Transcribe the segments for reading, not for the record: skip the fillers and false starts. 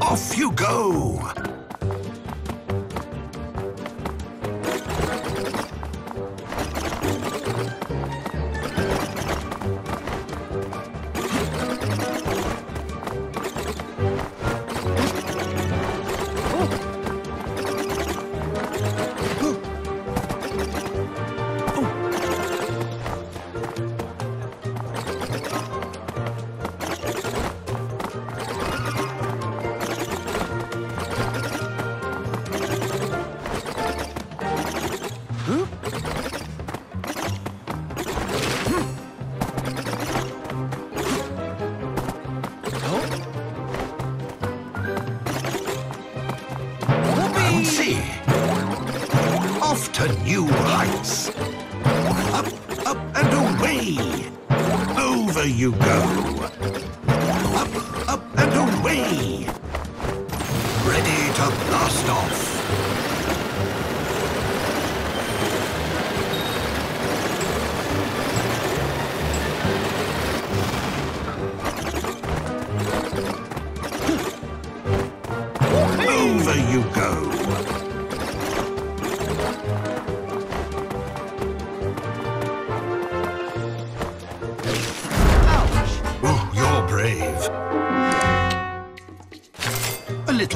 Off you go!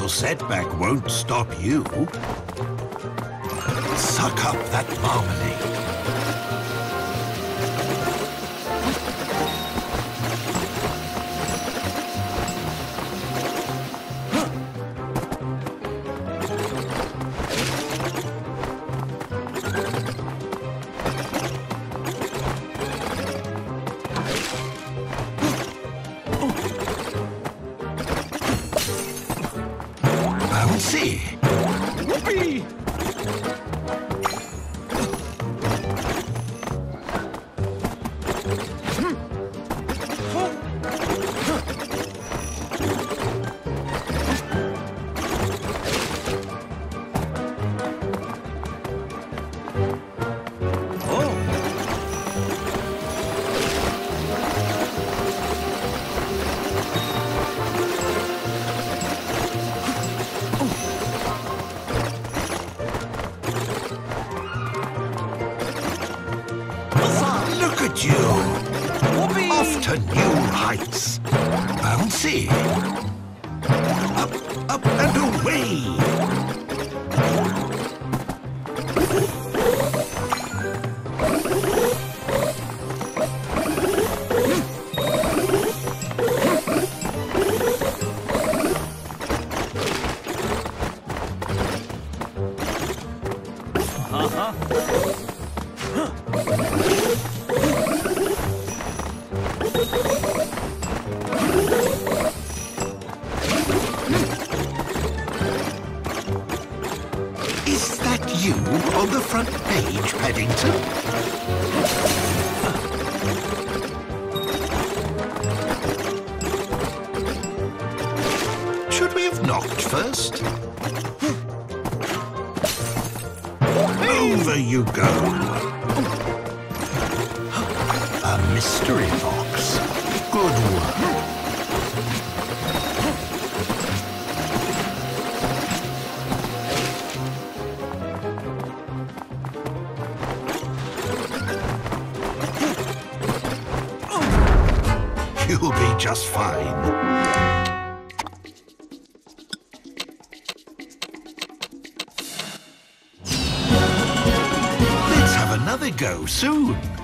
Setback won't stop you. Suck up that marmalade. Just fine. Let's have another go soon.